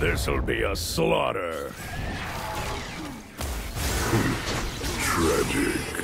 This'll be a slaughter. Tragic.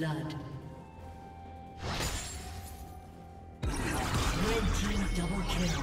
Blood. Red team double kill.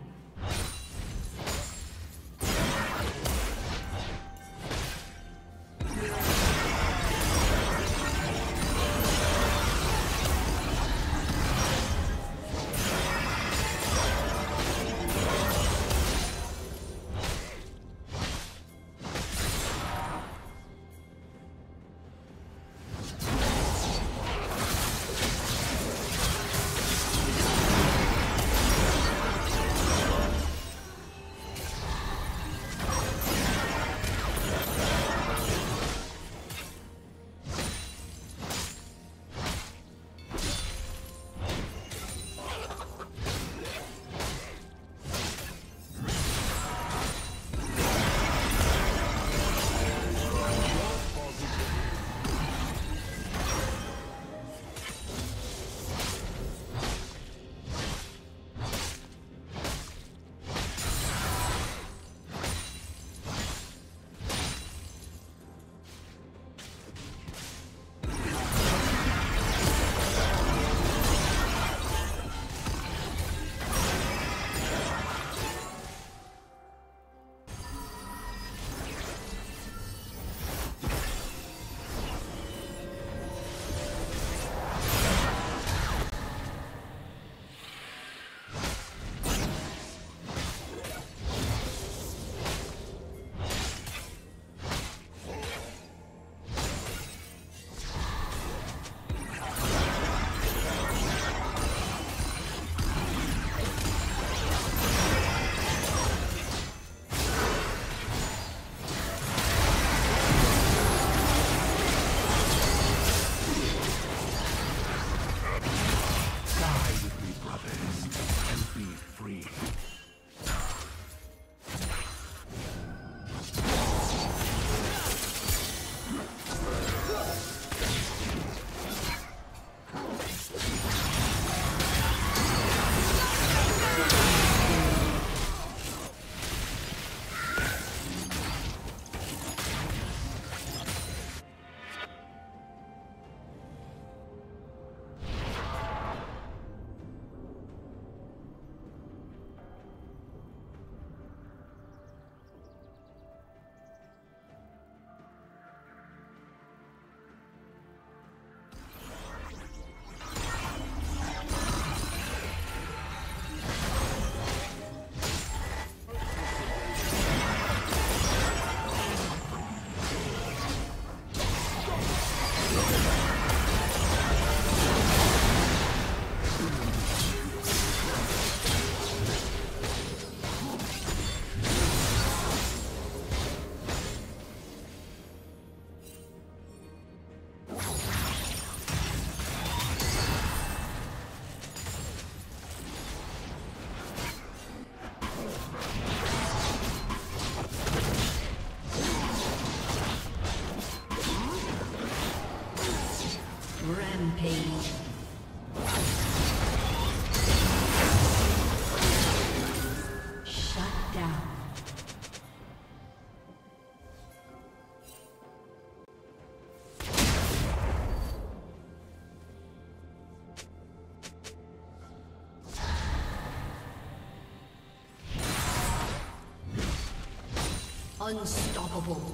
Unstoppable.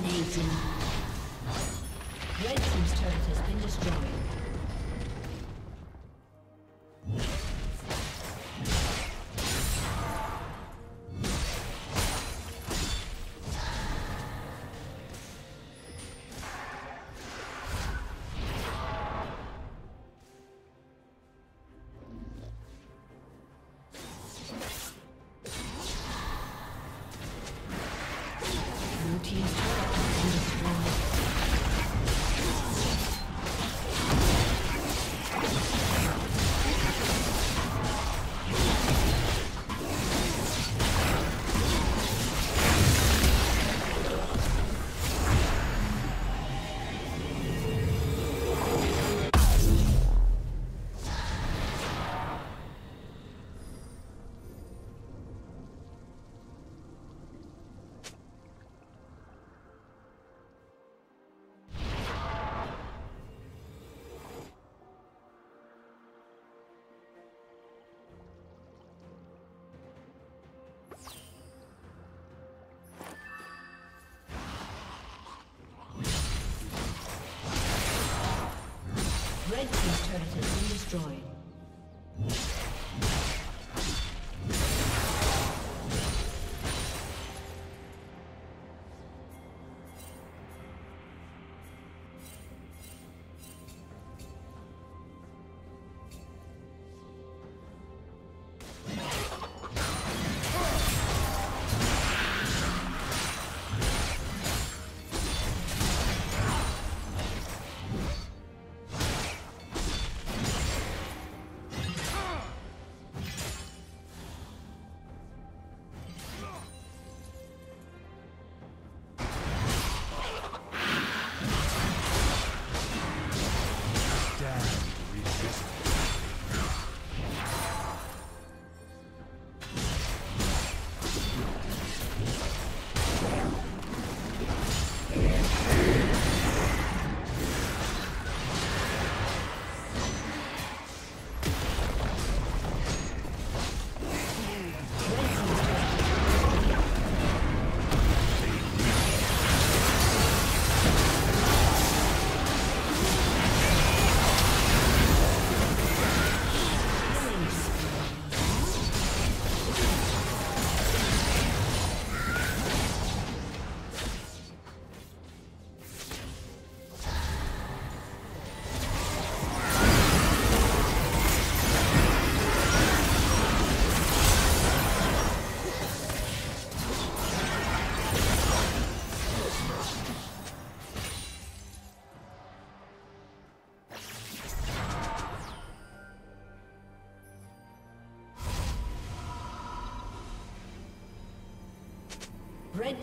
Dominating. Red team's turret has been destroyed. Red team's turret has been destroyed. Red